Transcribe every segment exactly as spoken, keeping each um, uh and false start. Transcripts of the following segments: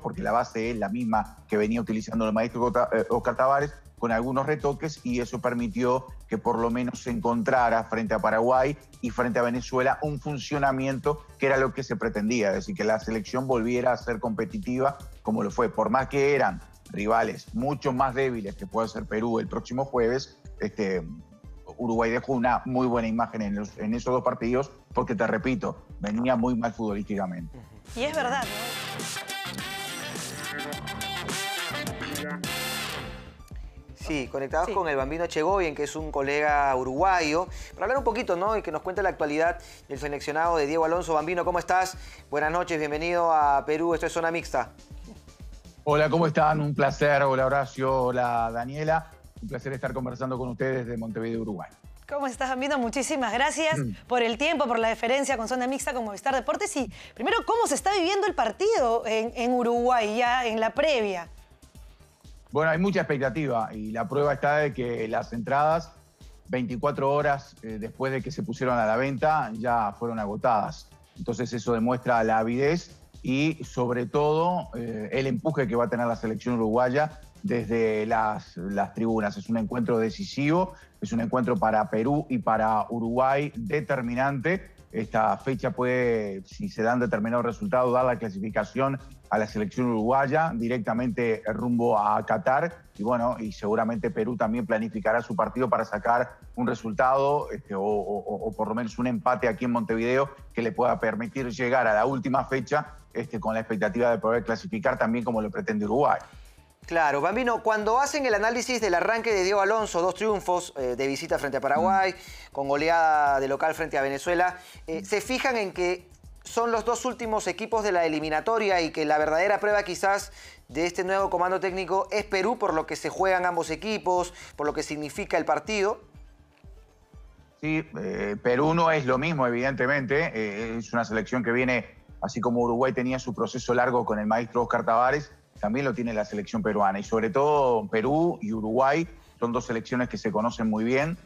porque la base es la misma que venía utilizando el maestro Óscar Tabárez, con algunos retoques, y eso permitió que por lo menos se encontrara frente a Paraguay y frente a Venezuela un funcionamiento que era lo que se pretendía, es decir, que la selección volviera a ser competitiva como lo fue, por más que eran rivales mucho más débiles, que puede ser Perú el próximo jueves. Este, Uruguay dejó una muy buena imagen en, los, en esos dos partidos porque, te repito, venía muy mal futbolísticamente. Y es verdad, ¿no? Sí, conectados sí. con el Bambino Etchegoyen, que es un colega uruguayo, para hablar un poquito, ¿no? Y que nos cuente la actualidad del seleccionado de Diego Alonso. Bambino, ¿cómo estás? Buenas noches, bienvenido a Perú, esto es Zona Mixta. Hola, ¿cómo están? Un placer. Hola, Horacio. Hola, Daniela. Un placer estar conversando con ustedes desde Montevideo, Uruguay. ¿Cómo estás, Bambino? Muchísimas gracias por el tiempo, por la deferencia con Zona Mixta, con Movistar Deportes. Y primero, ¿cómo se está viviendo el partido en, en Uruguay, ya en la previa? Bueno, hay mucha expectativa y la prueba está de que las entradas, veinticuatro horas eh, después de que se pusieron a la venta, ya fueron agotadas. Entonces eso demuestra la avidez y sobre todo eh, el empuje que va a tener la selección uruguaya desde las, las tribunas. Es un encuentro decisivo, es un encuentro para Perú y para Uruguay determinante. Esta fecha puede, si se dan determinados resultados, dar la clasificación a la selección uruguaya directamente rumbo a Qatar. Y bueno, y seguramente Perú también planificará su partido para sacar un resultado este, o, o, o por lo menos un empate aquí en Montevideo que le pueda permitir llegar a la última fecha este, con la expectativa de poder clasificar también como lo pretende Uruguay. Claro, Bambino, cuando hacen el análisis del arranque de Diego Alonso, dos triunfos eh, de visita frente a Paraguay, con goleada de local frente a Venezuela, eh, se fijan en que son los dos últimos equipos de la eliminatoria y que la verdadera prueba quizás de este nuevo comando técnico es Perú, por lo que se juegan ambos equipos, por lo que significa el partido. Sí, eh, Perú no es lo mismo, evidentemente. Eh, es una selección que viene, así como Uruguay tenía su proceso largo con el maestro Óscar Tabárez, también lo tiene la selección peruana, y sobre todo Perú y Uruguay son dos selecciones que se conocen muy bien.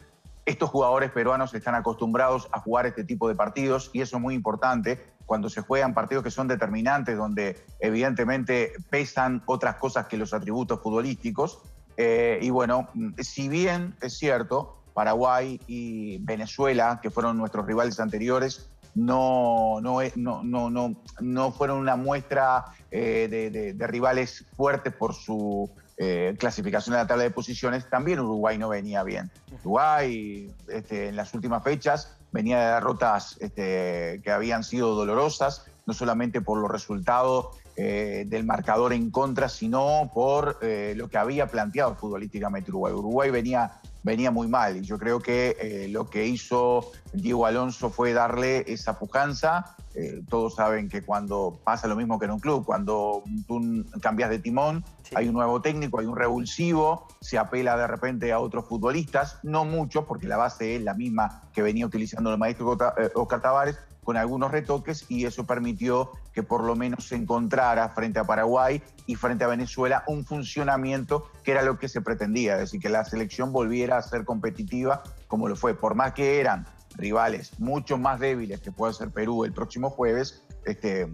Estos jugadores peruanos están acostumbrados a jugar este tipo de partidos y eso es muy importante cuando se juegan partidos que son determinantes, donde evidentemente pesan otras cosas que los atributos futbolísticos. Eh, y bueno, si bien es cierto, Paraguay y Venezuela, que fueron nuestros rivales anteriores, No, no, no, no, no fueron una muestra eh, de, de, de rivales fuertes por su eh, clasificación en la tabla de posiciones. También Uruguay no venía bien. Uruguay este, en las últimas fechas venía de derrotas este, que habían sido dolorosas, no solamente por los resultados eh, del marcador en contra, sino por eh, lo que había planteado futbolísticamente Uruguay. Uruguay venía... venía muy mal, y yo creo que eh, lo que hizo Diego Alonso fue darle esa pujanza. Eh, todos saben que cuando pasa lo mismo que en un club, cuando tú cambias de timón, sí, hay un nuevo técnico, hay un revulsivo, se apela de repente a otros futbolistas, no muchos, porque la base es la misma que venía utilizando el maestro Óscar Tabárez, con algunos retoques, y eso permitió que por lo menos se encontrara frente a Paraguay y frente a Venezuela un funcionamiento que era lo que se pretendía, es decir, que la selección volviera a ser competitiva como lo fue, por más que eran rivales mucho más débiles, que puede ser Perú el próximo jueves. Este,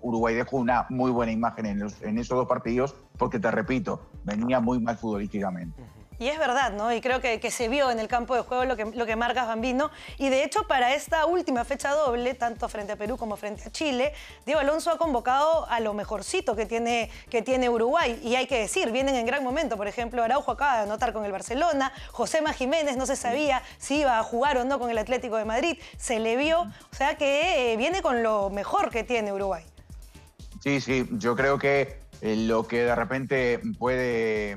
Uruguay dejó una muy buena imagen en, los, en esos dos partidos porque, te repito, venía muy mal futbolísticamente. Y es verdad, ¿no? Y creo que, que se vio en el campo de juego lo que, lo que marcas, Bambino. Y de hecho, para esta última fecha doble, tanto frente a Perú como frente a Chile, Diego Alonso ha convocado a lo mejorcito que tiene, que tiene Uruguay. Y hay que decir, vienen en gran momento. Por ejemplo, Araújo acaba de anotar con el Barcelona. José María Giménez no se sabía si iba a jugar o no con el Atlético de Madrid. Se le vio. O sea que eh, viene con lo mejor que tiene Uruguay. Sí, sí. Yo creo que eh, lo que de repente puede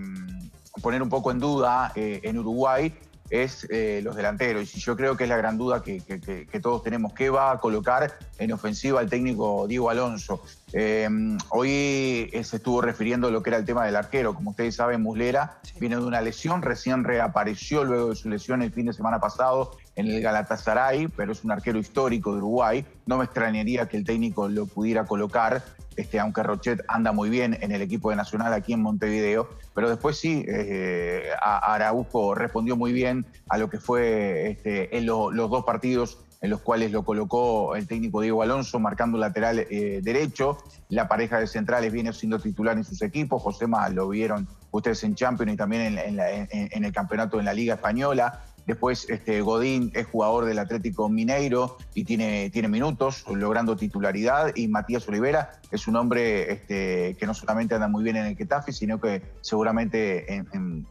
poner un poco en duda eh, en Uruguay es eh, los delanteros. Y yo creo que es la gran duda que, que, que todos tenemos. ¿Qué va a colocar en ofensiva el técnico Diego Alonso? Eh, hoy se estuvo refiriendo a lo que era el tema del arquero. Como ustedes saben, Muslera sí. viene de una lesión, recién reapareció luego de su lesión el fin de semana pasado en el Galatasaray, pero es un arquero histórico de Uruguay. No me extrañaría que el técnico lo pudiera colocar, este, aunque Rochet anda muy bien en el equipo de Nacional aquí en Montevideo. Pero después sí, eh, Araújo respondió muy bien a lo que fue este, en lo, los dos partidos en los cuales lo colocó el técnico Diego Alonso marcando lateral eh, derecho. La pareja de centrales viene siendo titular en sus equipos. José María, lo vieron ustedes en Champions y también en, en, la, en, en el campeonato en la Liga Española. Después este, Godín es jugador del Atlético Mineiro y tiene, tiene minutos, logrando titularidad. Y Matías Olivera es un hombre este, que no solamente anda muy bien en el Getafe, sino que seguramente en, en,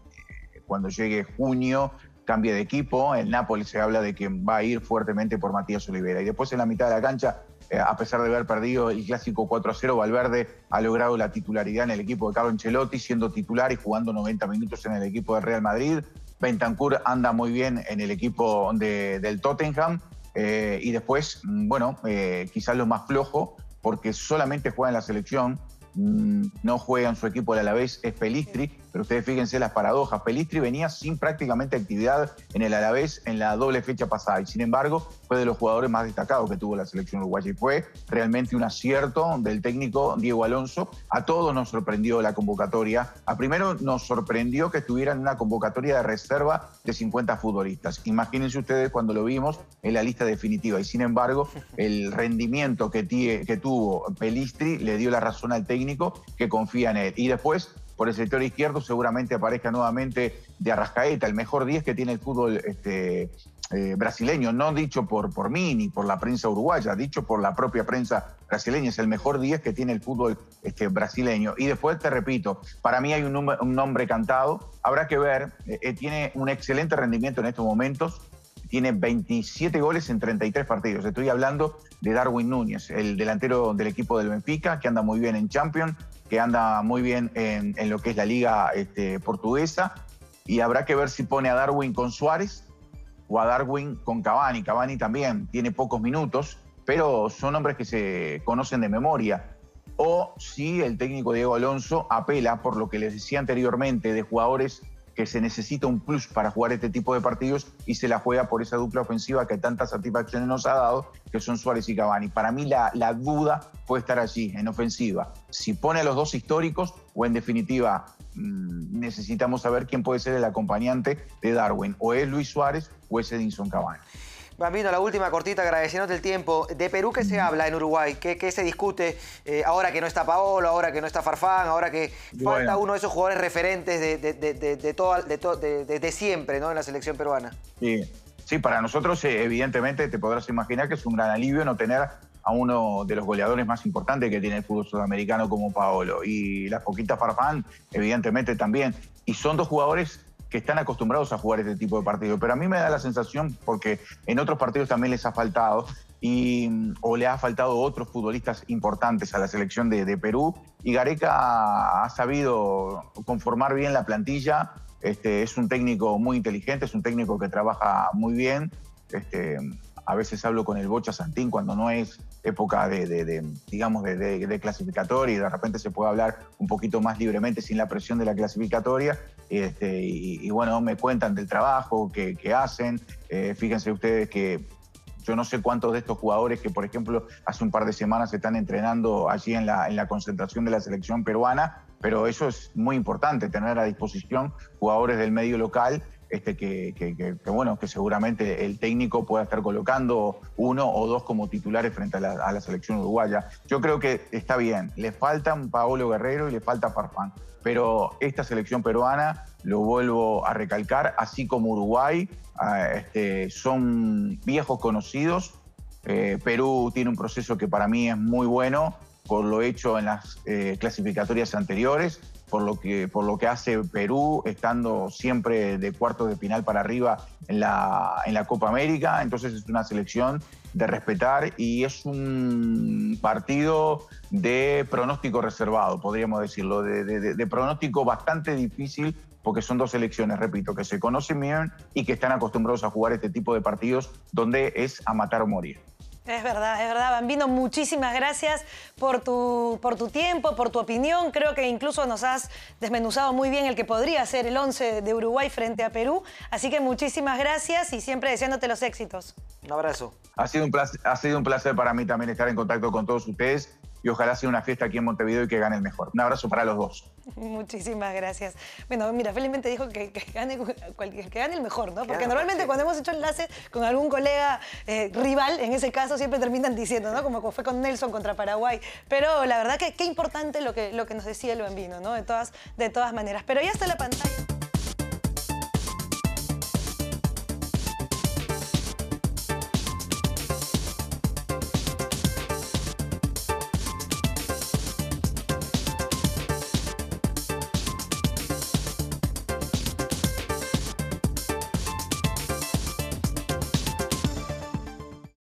cuando llegue junio cambie de equipo. En Nápoles se habla de que va a ir fuertemente por Matías Olivera. Y después en la mitad de la cancha, eh, a pesar de haber perdido el clásico cuatro a cero, Valverde ha logrado la titularidad en el equipo de Carlo Ancelotti, siendo titular y jugando noventa minutos en el equipo del Real Madrid. Bentancur anda muy bien en el equipo de, del Tottenham eh, y después, bueno, eh, quizás lo más flojo, porque solamente juega en la selección, mmm, no juega en su equipo de Alavés, es Pelistri, pero ustedes fíjense las paradojas. Pelistri venía sin prácticamente actividad en el Alavés en la doble fecha pasada y sin embargo fue de los jugadores más destacados que tuvo la selección uruguaya y fue realmente un acierto del técnico Diego Alonso. A todos nos sorprendió la convocatoria. A primero nos sorprendió que estuvieran en una convocatoria de reserva de cincuenta futbolistas. Imagínense ustedes cuando lo vimos en la lista definitiva y sin embargo el rendimiento que, tie, que tuvo Pelistri le dio la razón al técnico, que confía en él. Y después, por el sector izquierdo, seguramente aparezca nuevamente de Arrascaeta, el mejor diez que tiene el fútbol este, eh, brasileño, no dicho por, por mí ni por la prensa uruguaya, dicho por la propia prensa brasileña, es el mejor diez que tiene el fútbol este, brasileño. Y después, te repito, para mí hay un, num- un nombre cantado, habrá que ver, eh, eh, tiene un excelente rendimiento en estos momentos, tiene veintisiete goles en treinta y tres partidos. Estoy hablando de Darwin Núñez, el delantero del equipo del Benfica, que anda muy bien en Champions, que anda muy bien en, en lo que es la liga este, portuguesa, y habrá que ver si pone a Darwin con Suárez o a Darwin con Cavani. Cavani también tiene pocos minutos, pero son hombres que se conocen de memoria. O si el técnico Diego Alonso apela, por lo que les decía anteriormente, de jugadores que se necesita un plus para jugar este tipo de partidos y se la juega por esa dupla ofensiva que tantas satisfacciones nos ha dado, que son Suárez y Cavani. Para mí la, la duda puede estar allí, en ofensiva. Si pone a los dos históricos o en definitiva mmm, necesitamos saber quién puede ser el acompañante de Darwin. O es Luis Suárez o es Edinson Cavani. Bambino, la última cortita, agradeciéndote el tiempo. ¿De Perú qué se habla en Uruguay? ¿Qué, qué se discute eh, ahora que no está Paolo, ahora que no está Farfán, ahora que bueno, falta uno de esos jugadores referentes de, de, de, de, de, toda, de, to, de, de, de siempre, ¿no?, en la selección peruana? Sí, sí, para nosotros evidentemente te podrás imaginar que es un gran alivio no tener a uno de los goleadores más importantes que tiene el fútbol sudamericano como Paolo. Y la poquita Farfán, evidentemente también. Y son dos jugadores que están acostumbrados a jugar este tipo de partidos. Pero a mí me da la sensación, porque en otros partidos también les ha faltado, y, o le ha faltado otros futbolistas importantes a la selección de, de Perú, y Gareca ha sabido conformar bien la plantilla. Este, es un técnico muy inteligente, es un técnico que trabaja muy bien. Este, a veces hablo con el Bocha Santín cuando no es época de, de, de digamos, de, de, de clasificatoria y de repente se puede hablar un poquito más libremente sin la presión de la clasificatoria. Este, y, y bueno, me cuentan del trabajo que, que hacen. Eh, fíjense ustedes que yo no sé cuántos de estos jugadores que, por ejemplo, hace un par de semanas se están entrenando allí en la, en la concentración de la selección peruana, pero eso es muy importante, tener a disposición jugadores del medio local. Este, que, que, que, que bueno, que seguramente el técnico pueda estar colocando uno o dos como titulares frente a la, a la selección uruguaya. Yo creo que está bien, le faltan Paolo Guerrero y le falta Farfán, pero esta selección peruana, lo vuelvo a recalcar, así como Uruguay, este, son viejos conocidos. eh, Perú tiene un proceso que para mí es muy bueno, por lo hecho en las eh, clasificatorias anteriores, por lo que, por lo que hace Perú, estando siempre de cuartos de final para arriba en la, en la Copa América. Entonces es una selección de respetar y es un partido de pronóstico reservado, podríamos decirlo, de, de, de pronóstico bastante difícil, porque son dos selecciones, repito, que se conocen bien y que están acostumbrados a jugar este tipo de partidos donde es a matar o morir. Es verdad, es verdad. Bambino, muchísimas gracias por tu, por tu tiempo, por tu opinión. Creo que incluso nos has desmenuzado muy bien el que podría ser el once de Uruguay frente a Perú. Así que muchísimas gracias y siempre deseándote los éxitos. Un abrazo. Ha sido un placer, ha sido un placer para mí también estar en contacto con todos ustedes. y ojalá sea una fiesta aquí en Montevideo y que gane el mejor. Un abrazo para los dos. Muchísimas gracias. Bueno, mira, felizmente dijo que, que, gane, que gane el mejor, ¿no? Porque claro, normalmente sí. Cuando hemos hecho enlaces con algún colega eh, rival, en ese caso siempre terminan diciendo, ¿no? Como fue con Nelson contra Paraguay. Pero la verdad que qué importante lo que, lo que nos decía el Bambino, ¿no? De todas, de todas maneras. Pero ya está la pantalla.